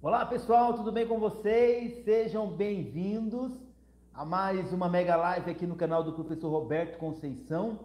Olá pessoal, tudo bem com vocês? Sejam bem-vindos a mais uma mega live aqui no canal do professor Roberto Conceição.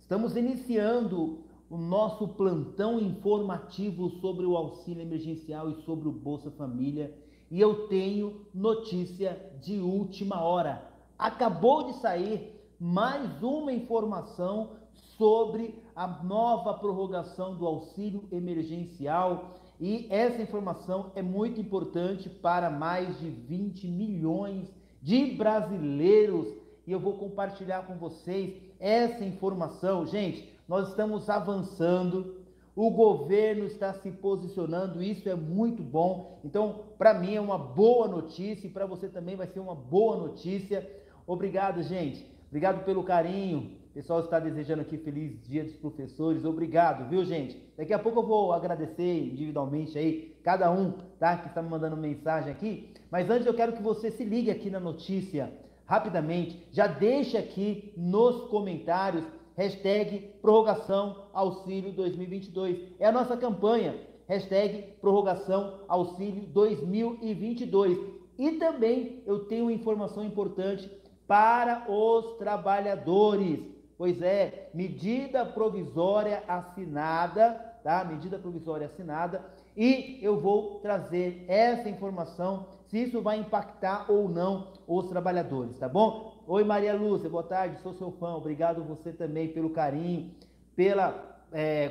Estamos iniciando o nosso plantão informativo sobre o auxílio emergencial e sobre o Bolsa Família. E eu tenho notícia de última hora. Acabou de sair mais uma informação sobre a nova prorrogação do auxílio emergencial. E essa informação é muito importante para mais de 20 milhões de brasileiros. E eu vou compartilhar com vocês essa informação. Gente, nós estamos avançando, o governo está se posicionando, isso é muito bom. Então, para mim é uma boa notícia e para você também vai ser uma boa notícia. Obrigado, gente. Obrigado pelo carinho. O pessoal está desejando aqui feliz dia dos professores. Obrigado, viu, gente? Daqui a pouco eu vou agradecer individualmente aí cada um, tá, que está me mandando mensagem aqui. Mas antes eu quero que você se ligue aqui na notícia rapidamente. Já deixa aqui nos comentários hashtag prorrogação auxílio 2022. É a nossa campanha, hashtag prorrogação auxílio 2022. E também eu tenho informação importante para os trabalhadores. Pois é, medida provisória assinada, tá? Medida provisória assinada. E eu vou trazer essa informação, se isso vai impactar ou não os trabalhadores, tá bom? Oi, Maria Lúcia, boa tarde, sou seu fã. Obrigado você também pelo carinho, pela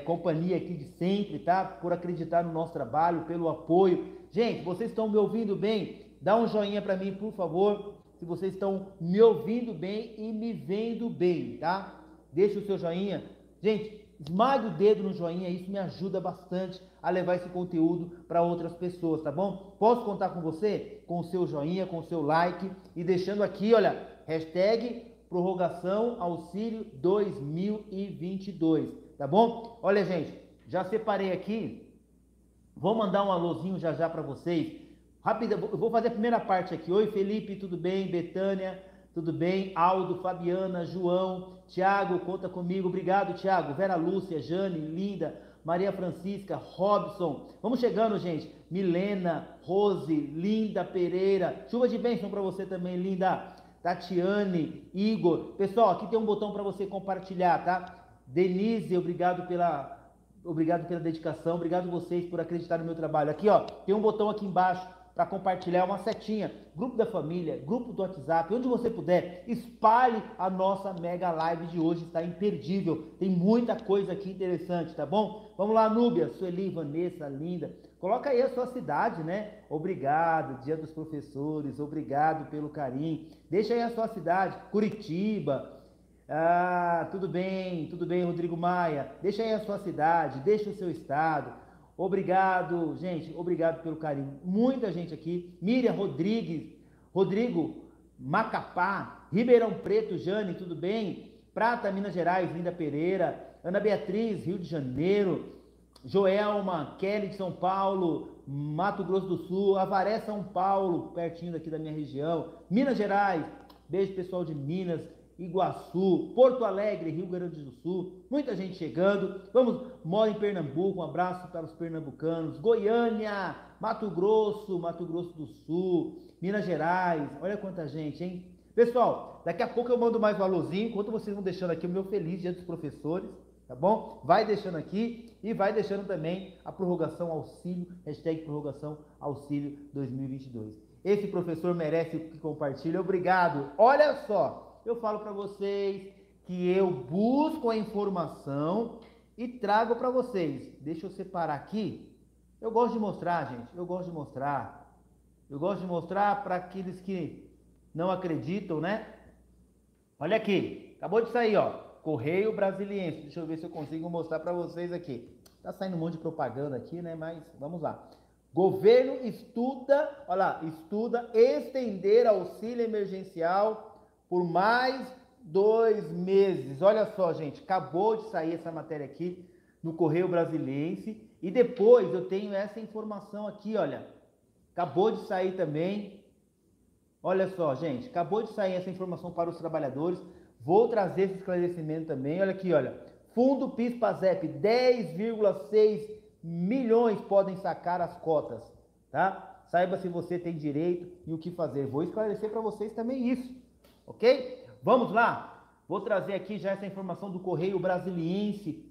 companhia aqui de sempre, tá? Por acreditar no nosso trabalho, pelo apoio. Gente, vocês estão me ouvindo bem? Dá um joinha para mim, por favor. Se vocês estão me ouvindo bem e me vendo bem, tá? Deixa o seu joinha. Gente, esmaga o dedo no joinha, isso me ajuda bastante a levar esse conteúdo para outras pessoas, tá bom? Posso contar com você? Com o seu joinha, com o seu like e deixando aqui, olha, hashtag prorrogação auxílio 2022, tá bom? Olha, gente, já separei aqui, vou mandar um alôzinho já já para vocês. Rápido, eu vou fazer a primeira parte aqui. Oi, Felipe, tudo bem? Betânia, tudo bem? Aldo, Fabiana, João, Tiago, conta comigo. Obrigado, Tiago. Vera Lúcia, Jane, Linda, Maria Francisca, Robson. Vamos chegando, gente. Milena, Rose, Linda Pereira. Chuva de bênção para você também, Linda. Tatiane, Igor. Pessoal, aqui tem um botão para você compartilhar, tá? Denise, obrigado pela dedicação. Obrigado vocês por acreditar no meu trabalho. Aqui, ó, tem um botão aqui embaixo para compartilhar, uma setinha, grupo da família, grupo do WhatsApp, onde você puder, espalhe a nossa mega live de hoje, está imperdível, tem muita coisa aqui interessante, tá bom? Vamos lá, Núbia, Sueli, Vanessa, Linda, coloca aí a sua cidade, né? Obrigado, Dia dos Professores, obrigado pelo carinho, deixa aí a sua cidade, Curitiba. Ah, tudo bem, Rodrigo Maia, deixa aí a sua cidade, deixa o seu estado. Obrigado, gente. Obrigado pelo carinho. Muita gente aqui. Miriam Rodrigues, Rodrigo, Macapá, Ribeirão Preto, Jane, tudo bem? Prata, Minas Gerais, Linda Pereira, Ana Beatriz, Rio de Janeiro, Joelma, Kelly de São Paulo, Mato Grosso do Sul, Avaré, São Paulo, pertinho daqui da minha região, Minas Gerais, beijo pessoal de Minas, Iguaçu, Porto Alegre, Rio Grande do Sul, muita gente chegando. Vamos, moro em Pernambuco, um abraço para os pernambucanos. Goiânia, Mato Grosso do Sul, Minas Gerais, olha quanta gente, hein? Pessoal, daqui a pouco eu mando mais um alôzinho, enquanto vocês vão deixando aqui o meu feliz Dia dos Professores, tá bom? Vai deixando aqui e vai deixando também a prorrogação auxílio, hashtag prorrogação auxílio 2022. Esse professor merece que compartilhe, obrigado. Olha só, eu falo para vocês que eu busco a informação e trago para vocês. Deixa eu separar aqui. Eu gosto de mostrar, gente. Eu gosto de mostrar. Eu gosto de mostrar para aqueles que não acreditam, né? Olha aqui. Acabou de sair, ó. Correio Braziliense. Deixa eu ver se eu consigo mostrar para vocês aqui. Tá saindo um monte de propaganda aqui, né? Mas vamos lá. Governo estuda, olha lá, estuda estender auxílio emergencial por mais 2 meses. Olha só, gente, acabou de sair essa matéria aqui no Correio Braziliense. E depois eu tenho essa informação aqui, olha. Acabou de sair também. Olha só, gente, acabou de sair essa informação para os trabalhadores. Vou trazer esse esclarecimento também. Olha aqui, olha. Fundo PIS-PASEP, 10,6 milhões podem sacar as cotas, tá? Saiba se você tem direito e o que fazer. Vou esclarecer para vocês também isso, ok? Vamos lá. Vou trazer aqui já essa informação do Correio Braziliense.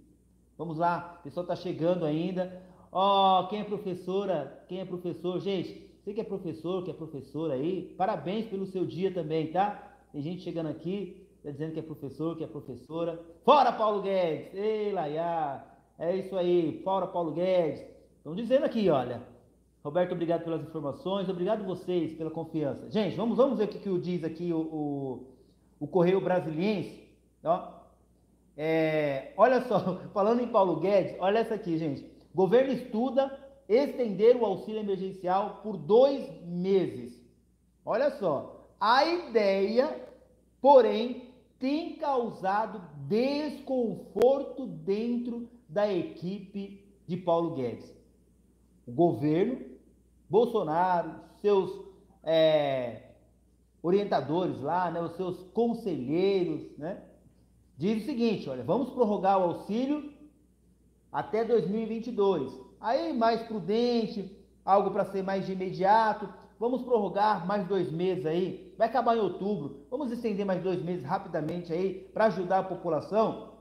Vamos lá, o pessoal está chegando ainda. Ó, quem é professora, quem é professor, gente, você que é professor, que é professora aí, parabéns pelo seu dia também, tá? Tem gente chegando aqui, tá dizendo que é professor, que é professora. Fora Paulo Guedes! Ei, Laiá! É isso aí, fora Paulo Guedes! Estão dizendo aqui, olha. Roberto, obrigado pelas informações, obrigado vocês pela confiança. Gente, vamos ver o que, diz aqui o Correio Braziliense, ó. Olha só, falando em Paulo Guedes, olha essa aqui, gente. Governo estuda estender o auxílio emergencial por 2 meses. Olha só, a ideia, porém, tem causado desconforto dentro da equipe de Paulo Guedes. O governo, Bolsonaro, seus orientadores lá, né, os seus conselheiros, né? Diz o seguinte, olha, vamos prorrogar o auxílio até 2022. Aí, mais prudente, algo para ser mais de imediato, vamos prorrogar mais 2 meses aí. Vai acabar em outubro, vamos estender mais 2 meses rapidamente aí para ajudar a população.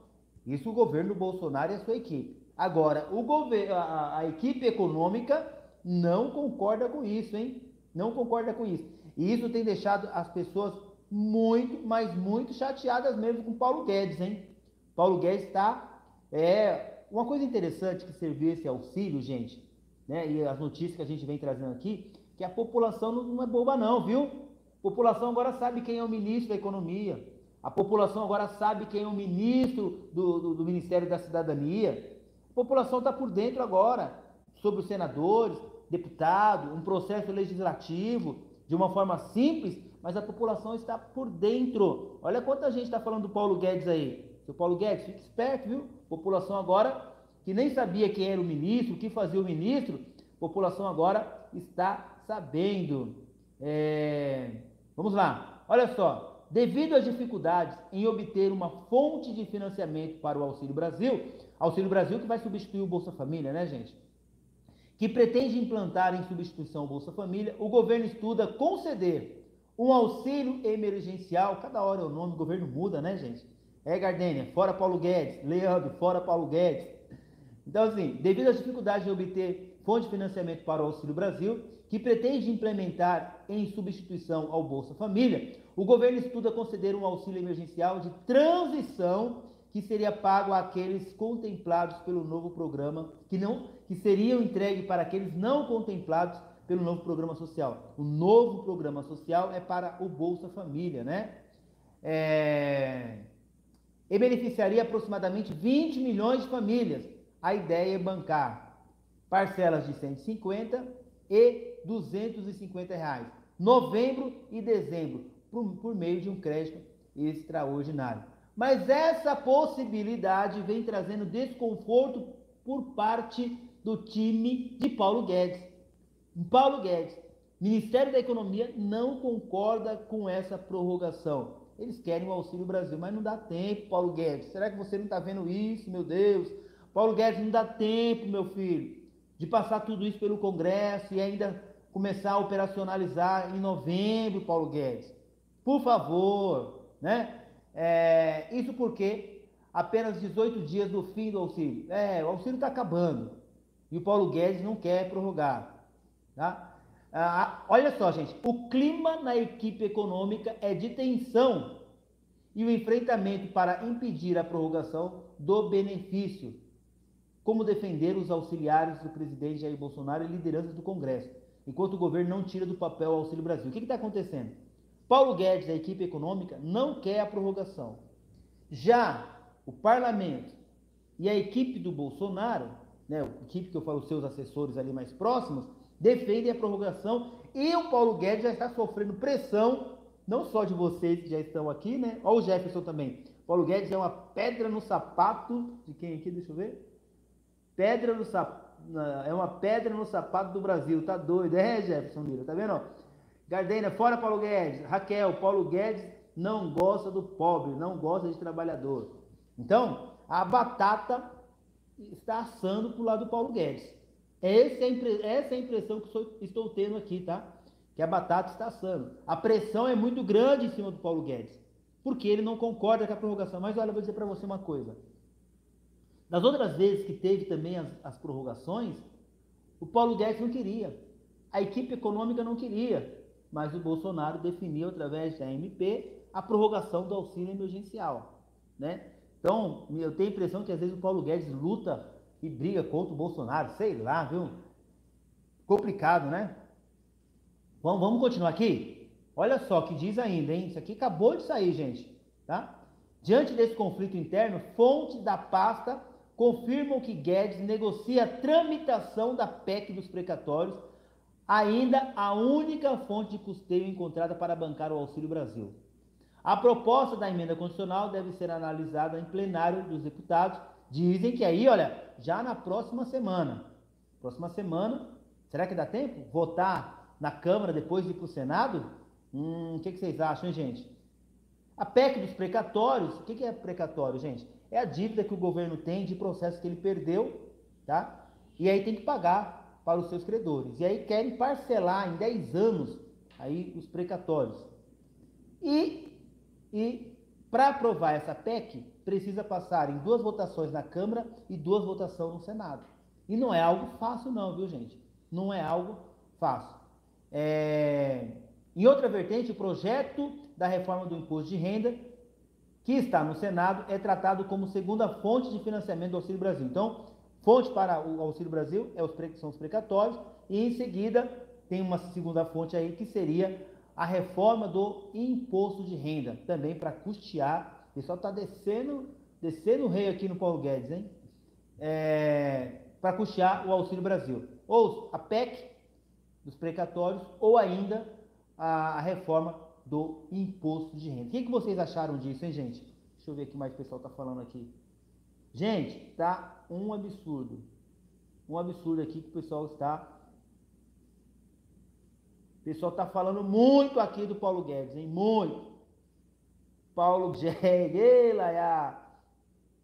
Isso o governo Bolsonaro e a sua equipe. Agora, o governo, a equipe econômica não concorda com isso, hein? Não concorda com isso. E isso tem deixado as pessoas muito, mas muito chateadas mesmo com Paulo Guedes, hein? Paulo Guedes está... uma coisa interessante que serviu esse auxílio, gente, né? E as notícias que a gente vem trazendo aqui, que a população não é boba não, viu? A população agora sabe quem é o ministro da Economia. A população agora sabe quem é o ministro do Ministério da Cidadania. A população está por dentro agora, sobre os senadores, deputados, um processo legislativo, de uma forma simples, mas a população está por dentro. Olha quanta gente está falando do Paulo Guedes aí. Seu Paulo Guedes, fique esperto, viu? População agora, que nem sabia quem era o ministro, o que fazia o ministro, população agora está sabendo. Vamos lá. Olha só. Devido às dificuldades em obter uma fonte de financiamento para o Auxílio Brasil que vai substituir o Bolsa Família, né, gente? Que pretende implantar em substituição ao Bolsa Família, o governo estuda conceder um auxílio emergencial. Cada hora é o nome, o governo muda, né, gente? Gardênia, fora Paulo Guedes. Leandro, fora Paulo Guedes. Então, assim, devido às dificuldades de obter fonte de financiamento para o Auxílio Brasil, que pretende implementar em substituição ao Bolsa Família, o governo estuda conceder um auxílio emergencial de transição que seria pago àqueles contemplados pelo novo programa, que seriam entregue para aqueles não contemplados pelo novo programa social. O novo programa social é para o Bolsa Família, né? E beneficiaria aproximadamente 20 milhões de famílias. A ideia é bancar parcelas de R$150 e R$250, novembro e dezembro, por meio de um crédito extraordinário. Mas essa possibilidade vem trazendo desconforto por parte do time de Paulo Guedes. Paulo Guedes, Ministério da Economia, não concorda com essa prorrogação. Eles querem o Auxílio Brasil, mas não dá tempo, Paulo Guedes. Será que você não está vendo isso, meu Deus? Paulo Guedes, não dá tempo, meu filho, de passar tudo isso pelo Congresso e ainda começar a operacionalizar em novembro, Paulo Guedes. Por favor, né? Isso porque apenas 18 dias do fim do auxílio. O auxílio está acabando e o Paulo Guedes não quer prorrogar, tá? Olha só, gente, o clima na equipe econômica é de tensão e o enfrentamento para impedir a prorrogação do benefício, como defender os auxiliares do presidente Jair Bolsonaro e lideranças do Congresso, enquanto o governo não tira do papel o Auxílio Brasil. O que está acontecendo? Paulo Guedes, da equipe econômica, não quer a prorrogação. Já o parlamento e a equipe do Bolsonaro, né, a equipe que eu falo, seus assessores ali mais próximos, defendem a prorrogação e o Paulo Guedes já está sofrendo pressão, não só de vocês que já estão aqui, né? Olha o Jefferson também. Paulo Guedes é uma pedra no sapato de quem aqui? Deixa eu ver. É uma pedra no sapato do Brasil, tá doido? Jefferson Lira, tá vendo? Gardênia, fora Paulo Guedes. Raquel, Paulo Guedes não gosta do pobre, não gosta de trabalhador. Então, a batata está assando pro lado do Paulo Guedes. Essa é a impressão que estou tendo aqui, tá? Que a batata está assando. A pressão é muito grande em cima do Paulo Guedes, porque ele não concorda com a prorrogação. Mas olha, eu vou dizer para você uma coisa. Das outras vezes que teve também as prorrogações, o Paulo Guedes não queria. A equipe econômica não queria. Mas o Bolsonaro definiu, através da MP, a prorrogação do auxílio emergencial, né? Então, eu tenho a impressão que às vezes o Paulo Guedes luta e briga contra o Bolsonaro. Sei lá, viu? Complicado, né? Vamos continuar aqui? Olha só o que diz ainda, hein? Isso aqui acabou de sair, gente, tá? Diante desse conflito interno, fontes da pasta confirmam que Guedes negocia a tramitação da PEC dos precatórios, ainda a única fonte de custeio encontrada para bancar o Auxílio Brasil. A proposta da emenda constitucional deve ser analisada em plenário dos deputados. Dizem que aí, olha, já na próxima semana. Próxima semana, será que dá tempo? Votar na Câmara depois de ir para o Senado? O que vocês acham, hein, gente? A PEC dos precatórios, o que é precatório, gente? É a dívida que o governo tem de processo que ele perdeu, tá? E aí tem que pagar para os seus credores. E aí querem parcelar em 10 anos aí os precatórios. E para aprovar essa PEC, precisa passar em 2 votações na Câmara e 2 votações no Senado. E não é algo fácil não, viu, gente? Não é algo fácil. Em outra vertente, o projeto da reforma do imposto de renda, que está no Senado, é tratado como segunda fonte de financiamento do Auxílio Brasil. Então, fonte para o Auxílio Brasil são os precatórios, e em seguida tem uma segunda fonte aí, que seria a reforma do imposto de renda, também para custear. O pessoal está descendo o rei aqui no Paulo Guedes, hein? Para custear o Auxílio Brasil. Ou a PEC dos precatórios, ou ainda a reforma do imposto de renda. O que vocês acharam disso, hein, gente? Deixa eu ver o que mais o pessoal está falando aqui. Gente, tá um absurdo. Um absurdo aqui que o pessoal está... O pessoal está falando muito aqui do Paulo Guedes, hein? Muito! Paulo Guedes,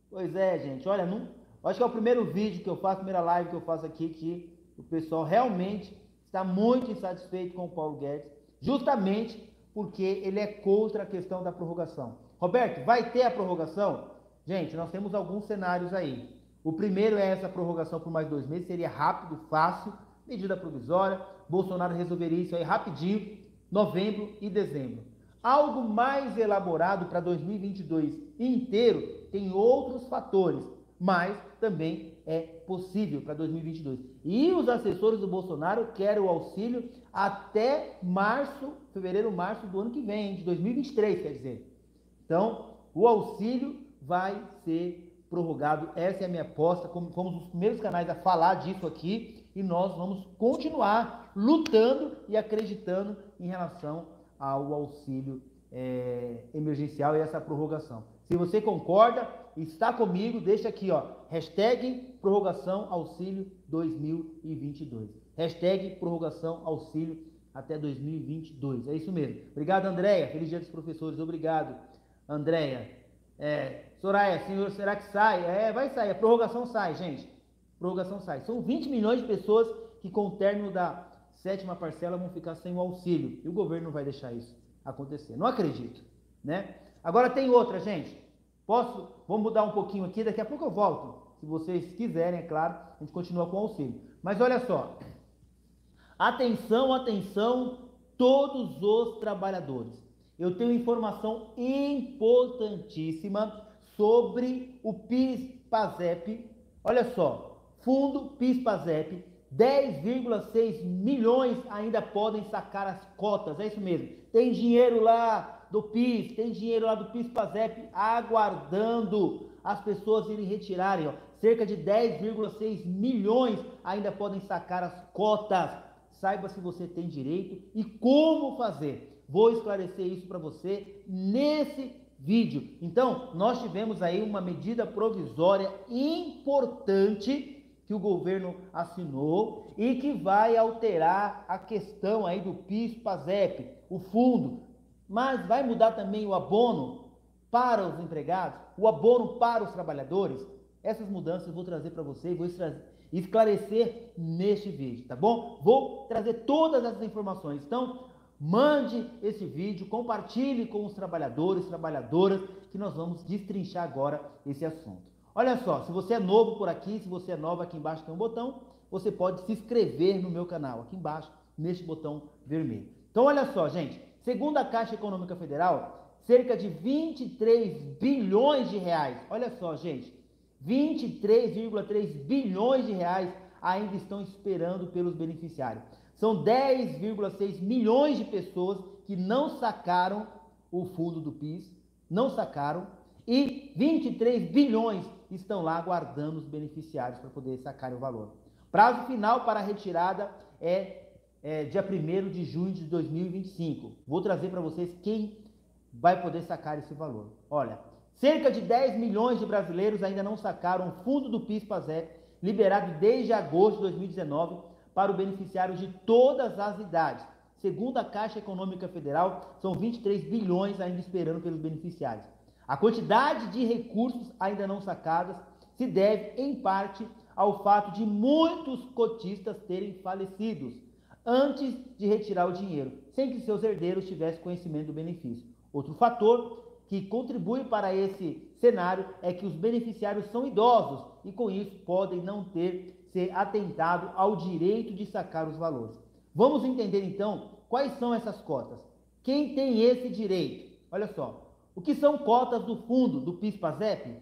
pois é, gente, olha, não, acho que é o primeiro vídeo que eu faço, a primeira live que eu faço aqui, que o pessoal realmente está muito insatisfeito com o Paulo Guedes, justamente porque ele é contra a questão da prorrogação. Roberto, vai ter a prorrogação? Gente, nós temos alguns cenários aí. O primeiro é essa prorrogação por mais 2 meses, seria rápido, fácil, medida provisória, Bolsonaro resolveria isso aí rapidinho, novembro e dezembro. Algo mais elaborado para 2022 inteiro tem outros fatores, mas também é possível para 2022. E os assessores do Bolsonaro querem o auxílio até fevereiro, março do ano que vem, de 2023, quer dizer. Então, o auxílio vai ser prorrogado. Essa é a minha aposta, como fomos os primeiros canais a falar disso aqui, e nós vamos continuar lutando e acreditando em relação ao auxílio emergencial e essa prorrogação. Se você concorda, está comigo, deixa aqui, ó, #prorrogaçãoauxílio2022. #prorrogaçãoauxílio até 2022. É isso mesmo. Obrigado, Andréia. Feliz dia dos professores. Obrigado, Andréia. Soraya, senhor, será que sai? Vai sair. A prorrogação sai, gente. A prorrogação sai. São 20 milhões de pessoas que, com o término da 7ª parcela, vão ficar sem o auxílio. E o governo não vai deixar isso acontecer. Não acredito, né? Agora tem outra, gente. Vou mudar um pouquinho aqui, daqui a pouco eu volto. Se vocês quiserem, é claro, a gente continua com o auxílio. Mas olha só. Atenção, atenção, todos os trabalhadores. Eu tenho informação importantíssima sobre o PIS-PASEP. Olha só, fundo PIS-PASEP. 10,6 milhões ainda podem sacar as cotas, é isso mesmo. Tem dinheiro lá do PIS, tem dinheiro lá do PIS-PASEP aguardando as pessoas irem retirarem. Ó. Cerca de 10,6 milhões ainda podem sacar as cotas. Saiba se você tem direito e como fazer. Vou esclarecer isso para você nesse vídeo. Então, nós tivemos aí uma medida provisória importante que o governo assinou e que vai alterar a questão aí do PIS-PASEP, o fundo, mas vai mudar também o abono para os empregados, o abono para os trabalhadores. Essas mudanças eu vou trazer para você e vou esclarecer neste vídeo, tá bom? Vou trazer todas essas informações, então mande esse vídeo, compartilhe com os trabalhadores, trabalhadoras, que nós vamos destrinchar agora esse assunto. Olha só, se você é novo por aqui, se você é nova, aqui embaixo tem um botão, você pode se inscrever no meu canal, aqui embaixo, neste botão vermelho. Então olha só, gente, segundo a Caixa Econômica Federal, cerca de 23 bilhões de reais, olha só, gente, 23,3 bilhões de reais ainda estão esperando pelos beneficiários. São 10,6 milhões de pessoas que não sacaram o fundo do PIS, não sacaram, e 23 bilhões estão lá aguardando os beneficiários para poder sacar o valor. Prazo final para a retirada é dia 1º de junho de 2025. Vou trazer para vocês quem vai poder sacar esse valor. Olha, cerca de 10 milhões de brasileiros ainda não sacaram o fundo do PIS-PASEP, liberado desde agosto de 2019 para o beneficiário de todas as idades. Segundo a Caixa Econômica Federal, são 23 bilhões ainda esperando pelos beneficiários. A quantidade de recursos ainda não sacadas se deve, em parte, ao fato de muitos cotistas terem falecido antes de retirar o dinheiro, sem que seus herdeiros tivessem conhecimento do benefício. Outro fator que contribui para esse cenário é que os beneficiários são idosos e, com isso, podem não ter se atentado ao direito de sacar os valores. Vamos entender, então, quais são essas cotas. Quem tem esse direito? Olha só, o que são cotas do fundo do PIS-PASEP?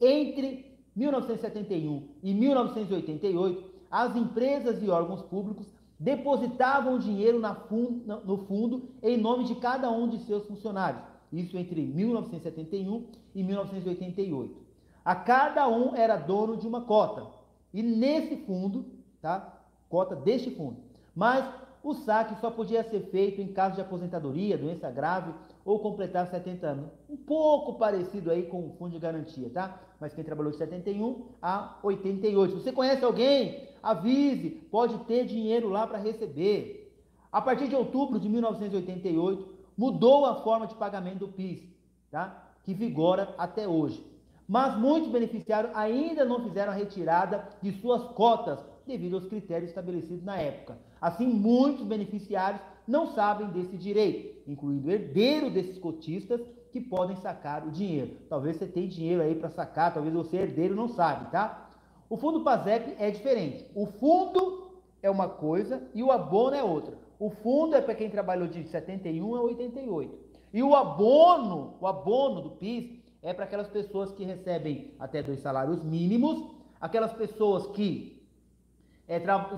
Entre 1971 e 1988, as empresas e órgãos públicos depositavam dinheiro no fundo em nome de cada um de seus funcionários. Isso entre 1971 e 1988. A cada um era dono de uma cota. E nesse fundo, tá? Cota deste fundo. Mas o saque só podia ser feito em caso de aposentadoria, doença grave ou completar 70 anos. Um pouco parecido aí com o Fundo de Garantia, tá? Mas quem trabalhou de 71 a 88. Você conhece alguém? Avise, pode ter dinheiro lá para receber. A partir de outubro de 1988, mudou a forma de pagamento do PIS, tá? Que vigora até hoje. Mas muitos beneficiários ainda não fizeram a retirada de suas cotas devido aos critérios estabelecidos na época. Assim, muitos beneficiários não sabem desse direito, incluindo o herdeiro desses cotistas que podem sacar o dinheiro. Talvez você tenha dinheiro aí para sacar, talvez você herdeiro não sabe, tá? O fundo PASEP é diferente. O fundo é uma coisa e o abono é outra. O fundo é para quem trabalhou de 71 a 88. E o abono do PIS é para aquelas pessoas que recebem até 2 salários mínimos, aquelas pessoas que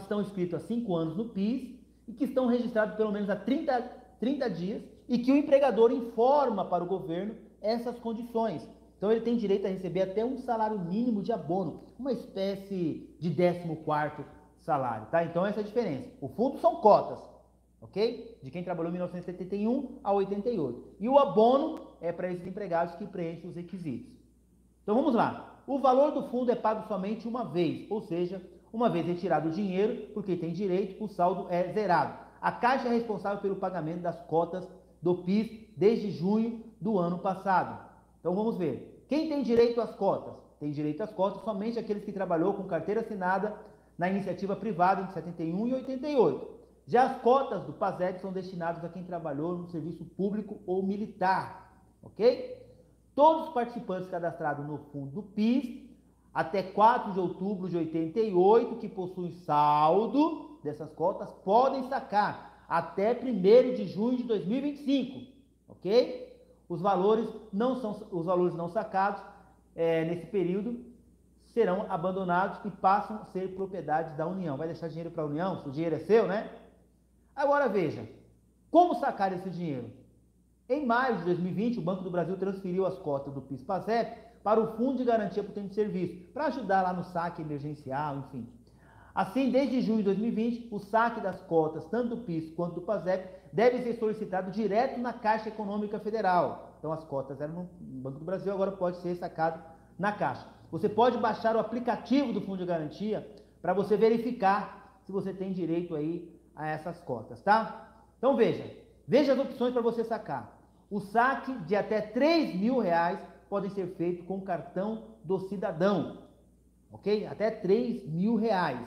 estão inscritas há 5 anos no PIS e que estão registradas pelo menos há 30 dias e que o empregador informa para o governo essas condições. Então ele tem direito a receber até um salário mínimo de abono, uma espécie de 14º salário, tá? Então essa é a diferença. O fundo são cotas. Ok? De quem trabalhou de 1971 a 88. E o abono é para esses empregados que preenchem os requisitos. Então vamos lá. O valor do fundo é pago somente uma vez, ou seja, uma vez retirado o dinheiro, porque tem direito, o saldo é zerado. A Caixa é responsável pelo pagamento das cotas do PIS desde junho do ano passado. Então vamos ver. Quem tem direito às cotas? Tem direito às cotas somente aqueles que trabalhou com carteira assinada na iniciativa privada entre 71 e 88. Já as cotas do PASEP são destinadas a quem trabalhou no serviço público ou militar, ok? Todos os participantes cadastrados no fundo do PIS até 4 de outubro de 88, que possuem saldo dessas cotas, podem sacar até 1º de junho de 2025, ok? Os valores não sacados nesse período serão abandonados e passam a ser propriedade da União. Vai deixar dinheiro para a União? Se o dinheiro é seu, né? Agora veja, como sacar esse dinheiro? Em maio de 2020, o Banco do Brasil transferiu as cotas do PIS-PASEP para o Fundo de Garantia por Tempo de Serviço, para ajudar lá no saque emergencial, enfim. Assim, desde junho de 2020, o saque das cotas, tanto do PIS quanto do PASEP, deve ser solicitado direto na Caixa Econômica Federal. Então as cotas eram no Banco do Brasil, agora pode ser sacado na Caixa. Você pode baixar o aplicativo do Fundo de Garantia para você verificar se você tem direito aí a essas cotas, tá? Então veja as opções para você sacar. O saque de até R$ 3.000 podem ser feito com o cartão do cidadão. ok? Até R$3.000,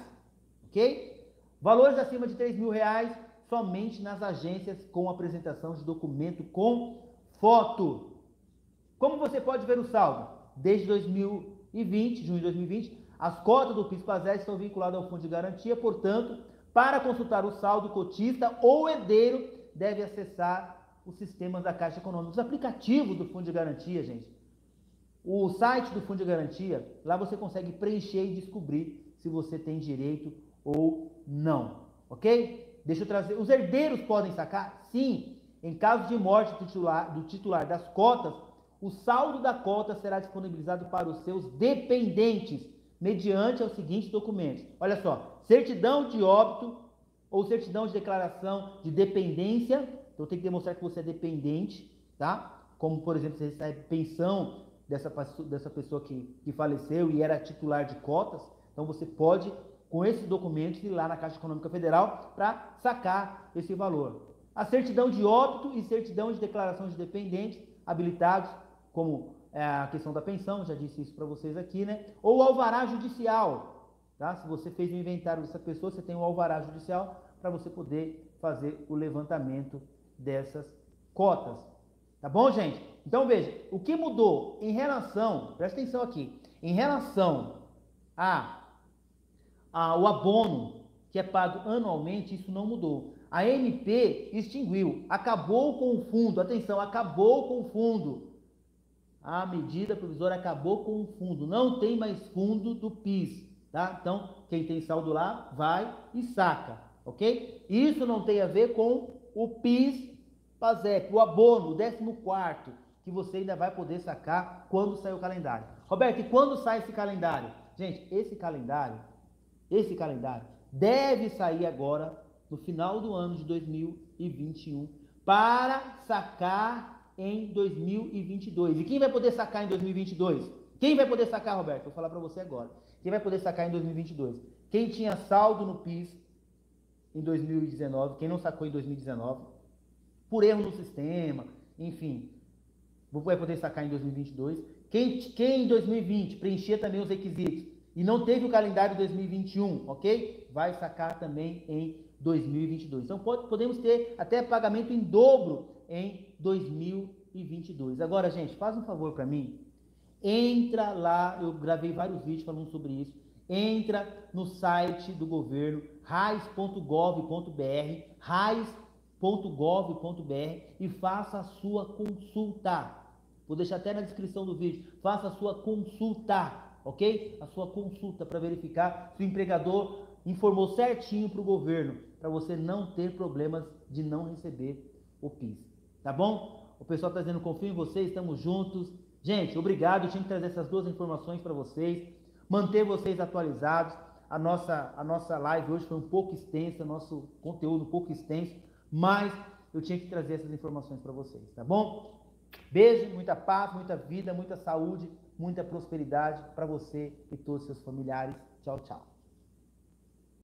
ok? Valores acima de R$3.000 somente nas agências com apresentação de documento com foto. Como você pode ver o saldo? Desde 2020, junho de 2020, as cotas do PIS-PASEP estão vinculadas ao Fundo de Garantia, portanto, para consultar o saldo, o cotista ou herdeiro deve acessar os sistemas da Caixa Econômica, os aplicativos do Fundo de Garantia, gente. O site do Fundo de Garantia, lá você consegue preencher e descobrir se você tem direito ou não, ok? Deixa eu trazer. Os herdeiros podem sacar? Sim. Em caso de morte do titular das cotas, o saldo da cota será disponibilizado para os seus dependentes, mediante os seguintes documentos. Olha só, certidão de óbito ou certidão de declaração de dependência. Então tem que demonstrar que você é dependente, tá? Como, por exemplo, você recebe pensão dessa pessoa que faleceu e era titular de cotas. Então você pode, com esses documentos, ir lá na Caixa Econômica Federal para sacar esse valor. A certidão de óbito e certidão de declaração de dependentes habilitados, como a questão da pensão, já disse isso para vocês aqui, né? Ou alvará judicial, tá? Se você fez o inventário dessa pessoa, você tem um alvará judicial para você poder fazer o levantamento dessas cotas, tá bom, gente? Então veja, o que mudou em relação, presta atenção aqui, em relação ao abono que é pago anualmente, isso não mudou. A MP extinguiu, acabou com o fundo, atenção, acabou com o fundo. A medida provisória acabou com o fundo, não tem mais fundo do PIS, tá? Então, quem tem saldo lá, vai e saca, ok? Isso não tem a ver com o PIS-PASEP, o abono, o 14º, que você ainda vai poder sacar quando sair o calendário. Roberto, e quando sai esse calendário? Gente, esse calendário deve sair agora, no final do ano de 2021, para sacar em 2022. E quem vai poder sacar em 2022? Quem vai poder sacar, Roberto? Vou falar para você agora. Quem vai poder sacar em 2022? Quem tinha saldo no PIS em 2019, quem não sacou em 2019, por erro no sistema, enfim, vai poder sacar em 2022. Quem em 2020 preenchia também os requisitos e não teve o calendário 2021, ok? Vai sacar também em 2022. Então podemos ter até pagamento em dobro em 2022. Agora, gente, faz um favor para mim. Entra lá, eu gravei vários vídeos falando sobre isso. Entra no site do governo, rais.gov.br, e faça a sua consulta. Vou deixar até na descrição do vídeo. Faça a sua consulta, ok? A sua consulta para verificar se o empregador informou certinho para o governo, para você não ter problemas de não receber o PIS. Tá bom? O pessoal tá dizendo, confio em vocês, estamos juntos. Gente, obrigado, eu tinha que trazer essas duas informações para vocês, manter vocês atualizados. A nossa live hoje foi um pouco extensa, nosso conteúdo um pouco extenso, mas eu tinha que trazer essas informações para vocês, tá bom? Beijo, muita paz, muita vida, muita saúde, muita prosperidade para você e todos os seus familiares. Tchau, tchau.